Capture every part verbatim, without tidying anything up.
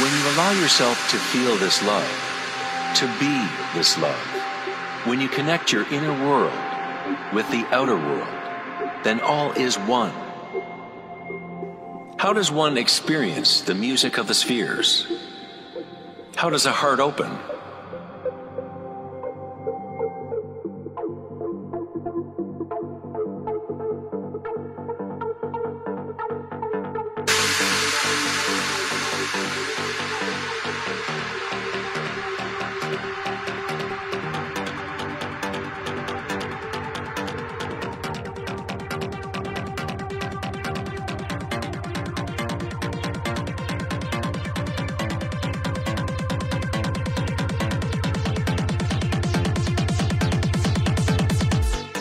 When you allow yourself to feel this love, to be this love, when you connect your inner world with the outer world, then all is one. How does one experience the music of the spheres? How does a heart open?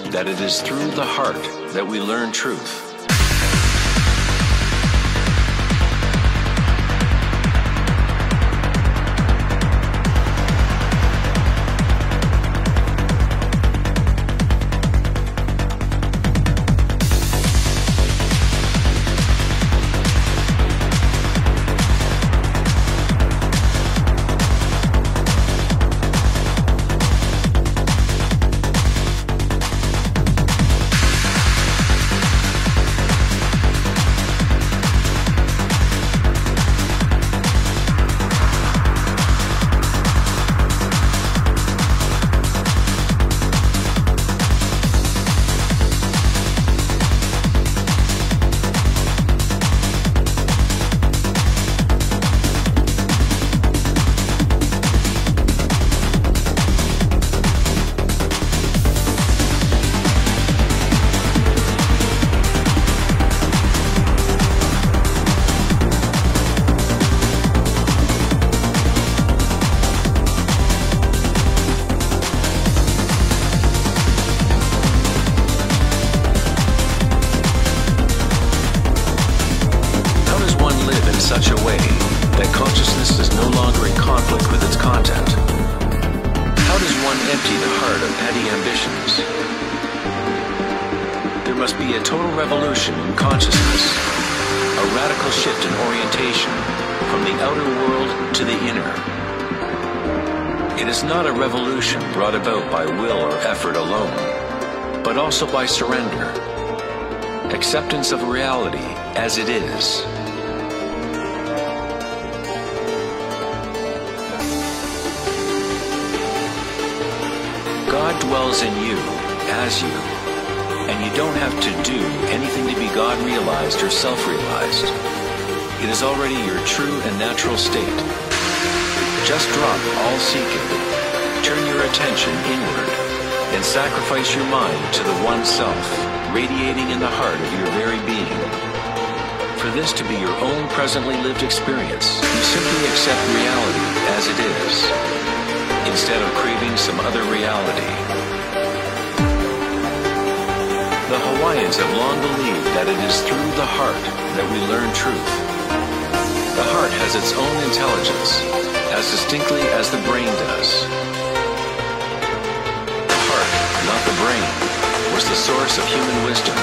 That it is through the heart that we learn truth. Such a way that consciousness is no longer in conflict with its content. How does one empty the heart of petty ambitions? There must be a total revolution in consciousness, a radical shift in orientation from the outer world to the inner. It is not a revolution brought about by will or effort alone, but also by surrender, acceptance of reality as it is. God dwells in you, as you, and you don't have to do anything to be God-realized or self-realized. It is already your true and natural state. Just drop all seeking, turn your attention inward, and sacrifice your mind to the one self, radiating in the heart of your very being. For this to be your own presently lived experience, you simply accept reality as it is, instead of craving some other reality. The Hawaiians have long believed that it is through the heart that we learn truth. The heart has its own intelligence, as distinctly as the brain does. The heart, not the brain, was the source of human wisdom.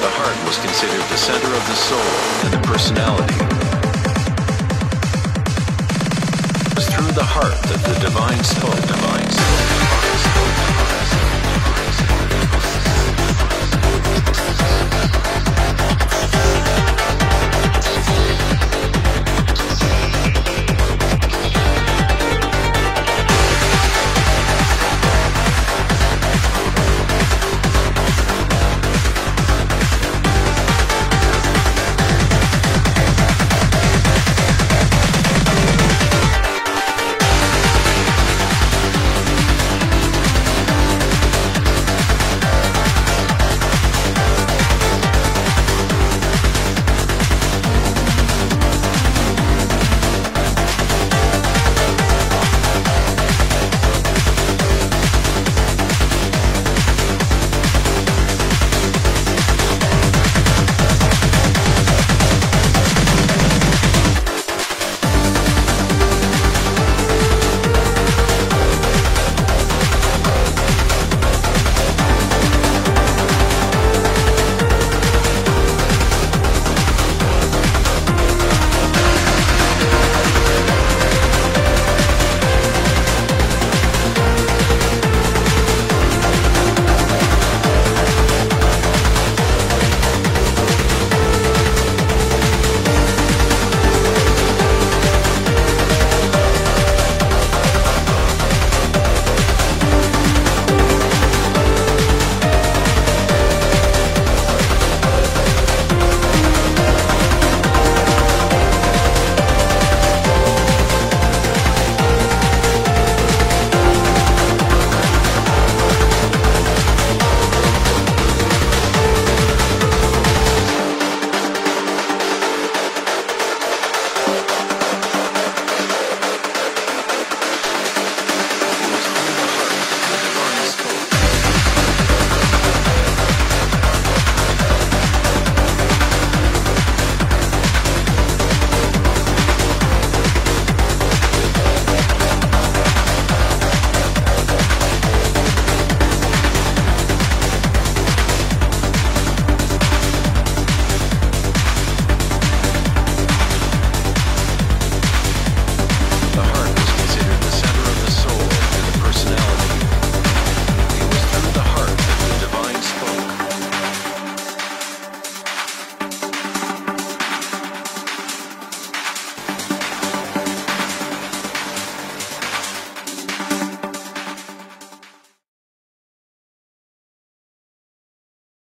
The heart was considered the center of the soul and the personality. The heart that the divine soul, divine soul.